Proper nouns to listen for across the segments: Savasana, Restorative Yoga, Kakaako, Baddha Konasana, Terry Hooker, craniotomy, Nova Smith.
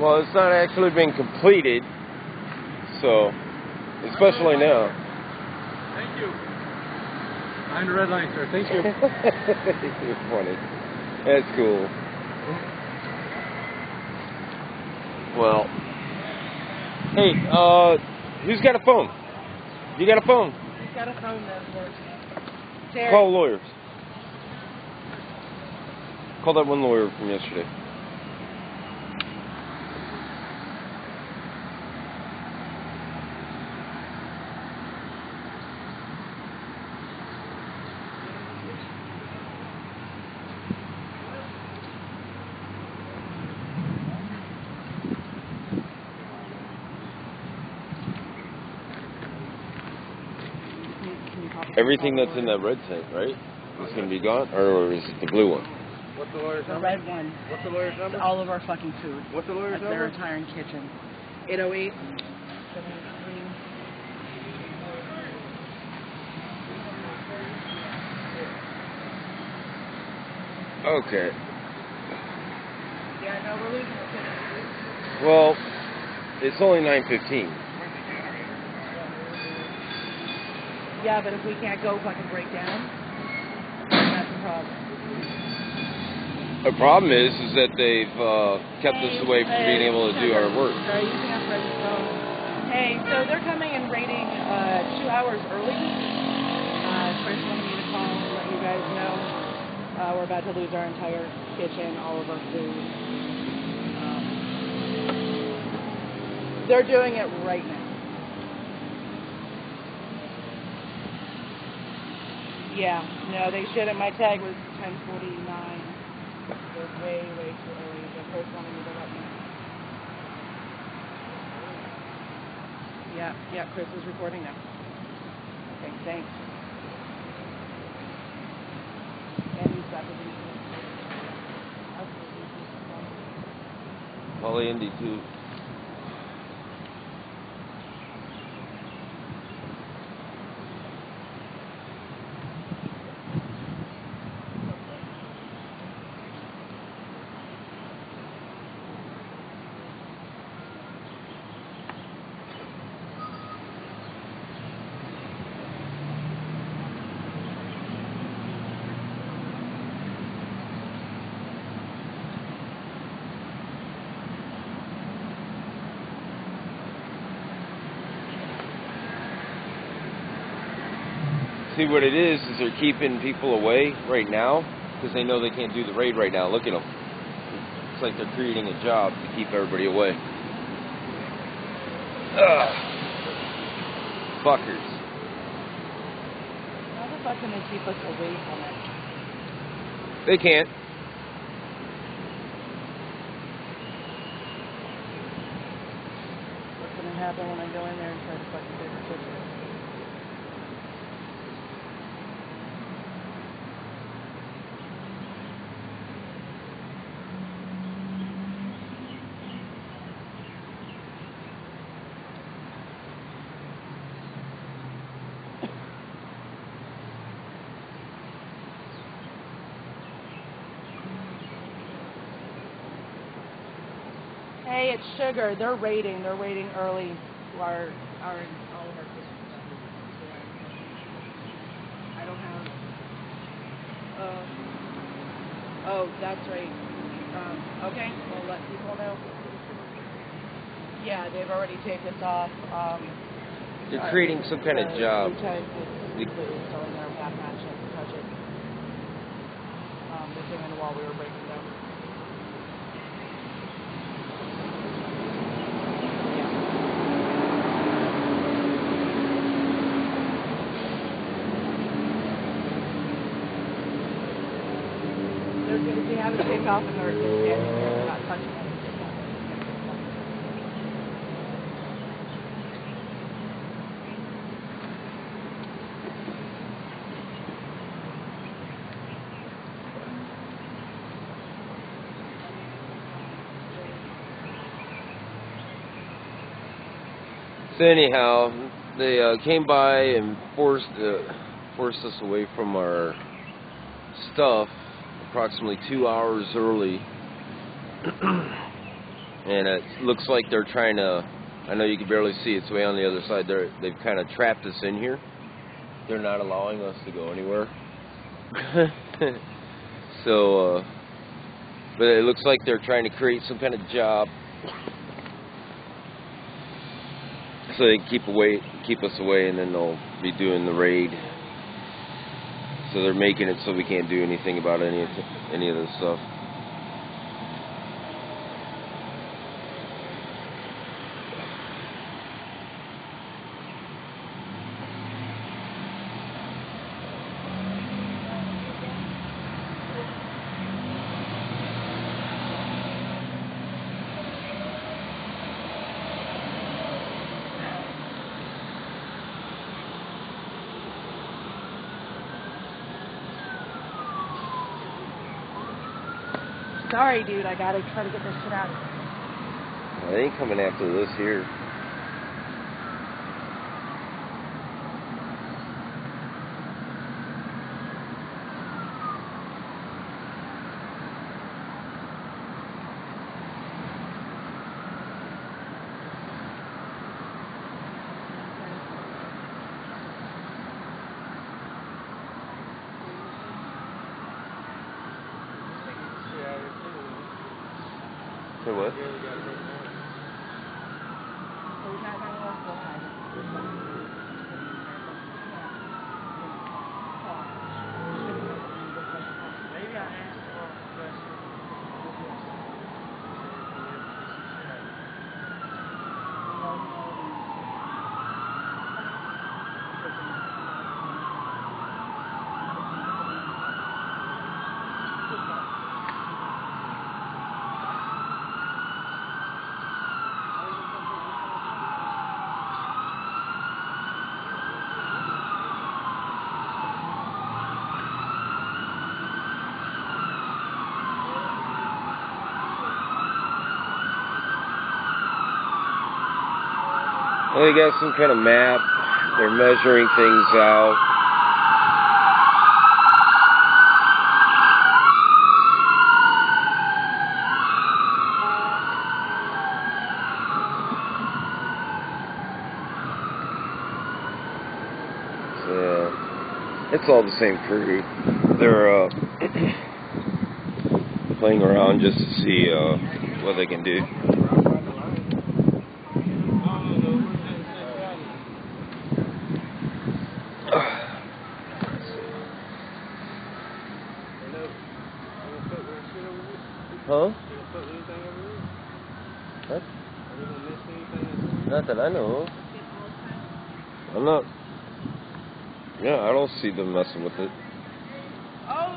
Well, it's not actually been completed, so, especially now. Thank you. I'm the red line, sir. Thank you. You're funny. That's cool. Well, hey, who's got a phone? You got a phone? He's got a phone that works. Terry. Call lawyers. Call that one lawyer from yesterday. Everything that's in that red tank, right? It's going to be gone, or is it the blue one? What's the lawyer's number? The red one. What's the lawyer's number? It's all of our fucking food. What's the lawyer's number? At their retiring kitchen. 808. 783. Okay. Yeah, no, we're leaving. Well, it's only 9:15. Yeah, but if we can't go fucking break down, that's a problem. The problem is that they've kept us away from being able to do our work. Sorry, you can't press the phone. Hey, so they're coming and raiding 2 hours early. Chris wanted me to call and let you guys know we're about to lose our entire kitchen, all of our food. They're doing it right now. Yeah, no, they should have. My tag was 10:49. It was way too early. The first one I needed up now. Yeah, Chris is recording now. Okay, thanks. And he's got the DC. Polly Indy, too. See, what it is they're keeping people away right now because they know they can't do the raid right now. Look at them. It's like they're creating a job to keep everybody away. Ugh. Fuckers. How the fuck can they keep us away from it? They can't. What's going to happen when I go in there and try to fucking take a picture? Hey, it's Sugar. They're raiding. They're waiting early. All of our Christmas. I don't have. Oh, that's right. Okay, we'll let people know. Yeah, they've already taken us off. They're creating some kind of job. They came in while we were breaking down. They have a takeoff and they're not touching it. So anyhow, they came by and forced us away from our stuff. Approximately 2 hours early. And it looks like they're trying to, I know you can barely see, it's way on the other side. They've kind of trapped us in here. They're not allowing us to go anywhere. So, but it looks like they're trying to create some kind of job so they can keep us away, and then they'll be doing the raid. So they're making it so we can't do anything about any of this stuff. Sorry, dude, I gotta try to get this shit out of here. Well, they ain't coming after this here. So what? Well, they got some kind of map. They're measuring things out. So, it's all the same crew. They're playing around just to see what they can do. Huh? What? Not that I know. I'm not. Yeah, I don't see them messing with it. Oh,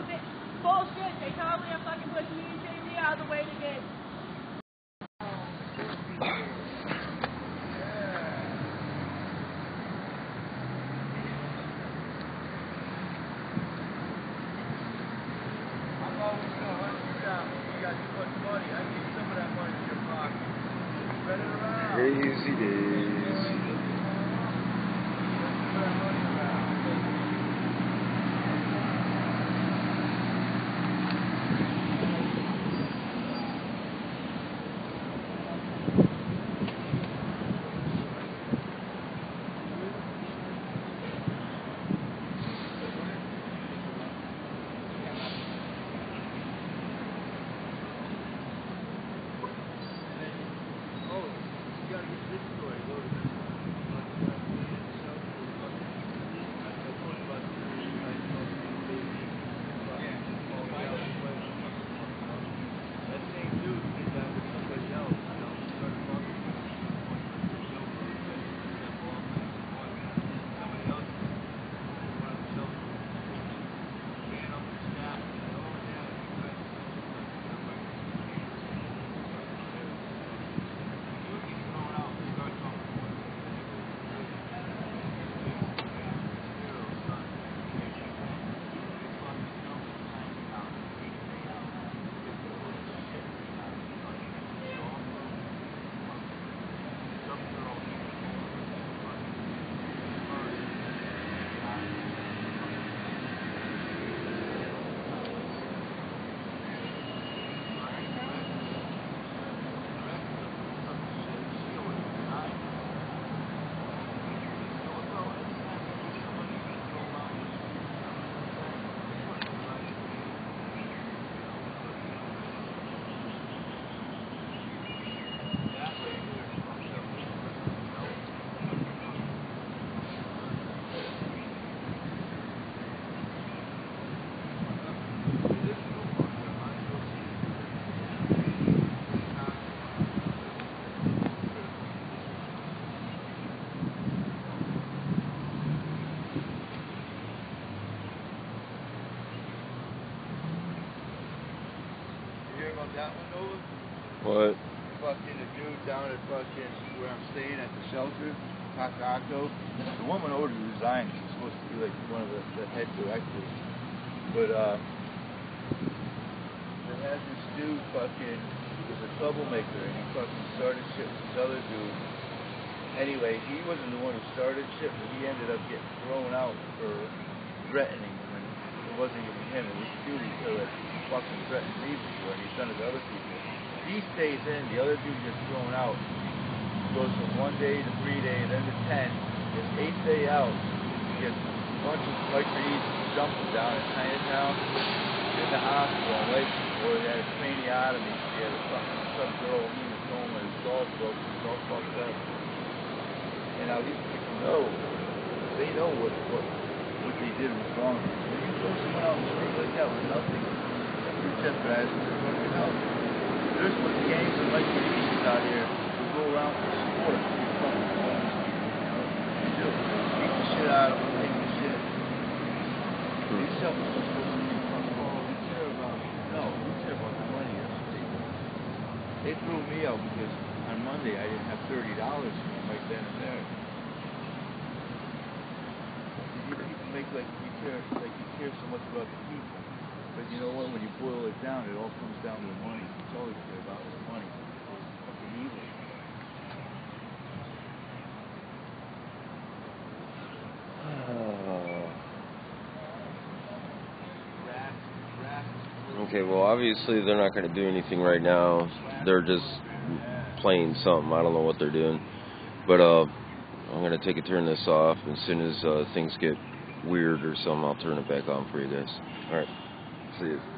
bullshit! They told me I'm fucking pushing me and getting me out of the way to get. Crazy days. This story, hear about that one, Nova? What? Fucking the dude down at fucking where I'm staying at the shelter, Kakaako. The woman already resigned. She's supposed to be like one of the head directors. But they had this dude fucking, he was a troublemaker, and he fucking started shit with this other dude. Anyway, he wasn't the one who started shit, but he ended up getting thrown out for threatening when it wasn't even him. It was the dude who fucking threatened me before, and he's done it to other people. He stays in, the other dude gets thrown out. Goes from 1 day to 3 day, then to 10. His 8th day out, he gets a bunch of biker-eats jumping down in Chinatown. In the hospital, right before he had a craniotomy. He had a fucking some girl, he was going with his dog broke, his dog fucked up. And now these people know, they know what they did was wrong. When you throw someone out in the street like that with nothing, you're just bad, you're going to help. There's some gangs of biker-eats out here who go around for support. They're fucking homeless people, you know? They just beat the shit out of them, take the shit. These shelters are supposed to be fucking all we care about. No, we care about the money. That's what they do. They threw me out because on Monday I didn't have $30 right then and there. You people make like you care so much about the people. But you know what, when you boil it down, it all comes down to the money. It's all you care about is the money. It's fucking evil. Okay, well, obviously they're not going to do anything right now. They're just playing something. I don't know what they're doing. But I'm going to take a turn this off. As soon as things get weird or something, I'll turn it back on for you guys. All right. See you.